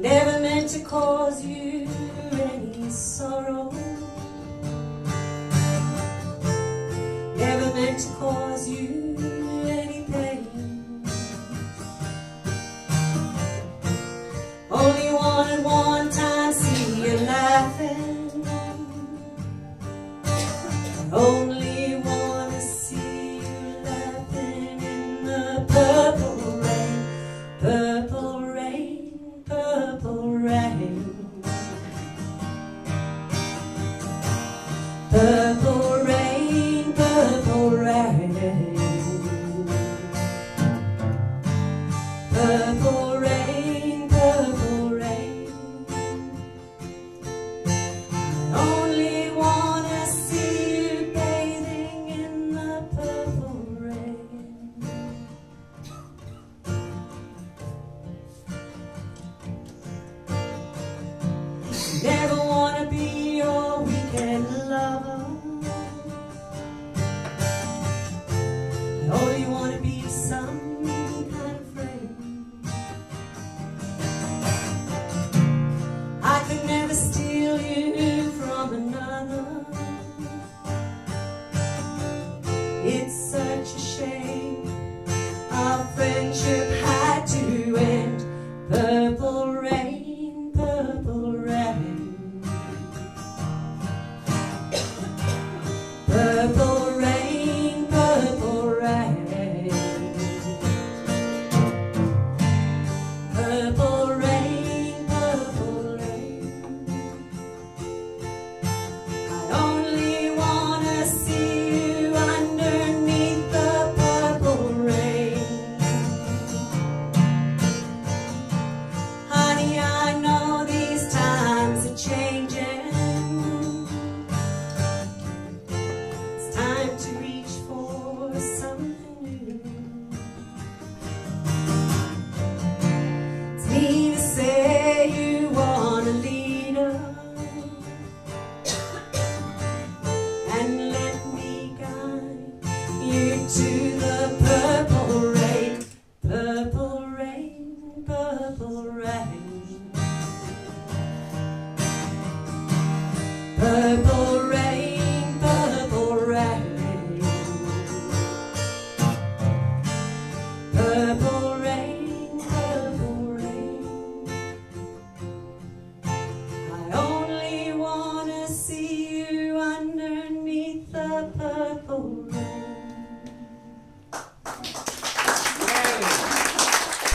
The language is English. Never meant to cause you any sorrow, never meant to cause you any pain. Only wanted one time see you laughing, only want to see you laughing in the purple rain, purple rain, purple rain, purple rain, purple rain, purple rain, purple rain. I only want to see you bathing in the purple rain. Never want to be your weekend lover, I only want to be some kind of friend. I could never steal you from another, it's such a shame our friendship had to end. Purple rain, purple rain, purple rain, purple rain, purple rain, purple rain. I only want to see you underneath the purple rain. Honey, I know these times are changing. It's time to reach for something new. It's me to say you want a leader, and let me guide you to the purple rain, purple rain, purple rain, purple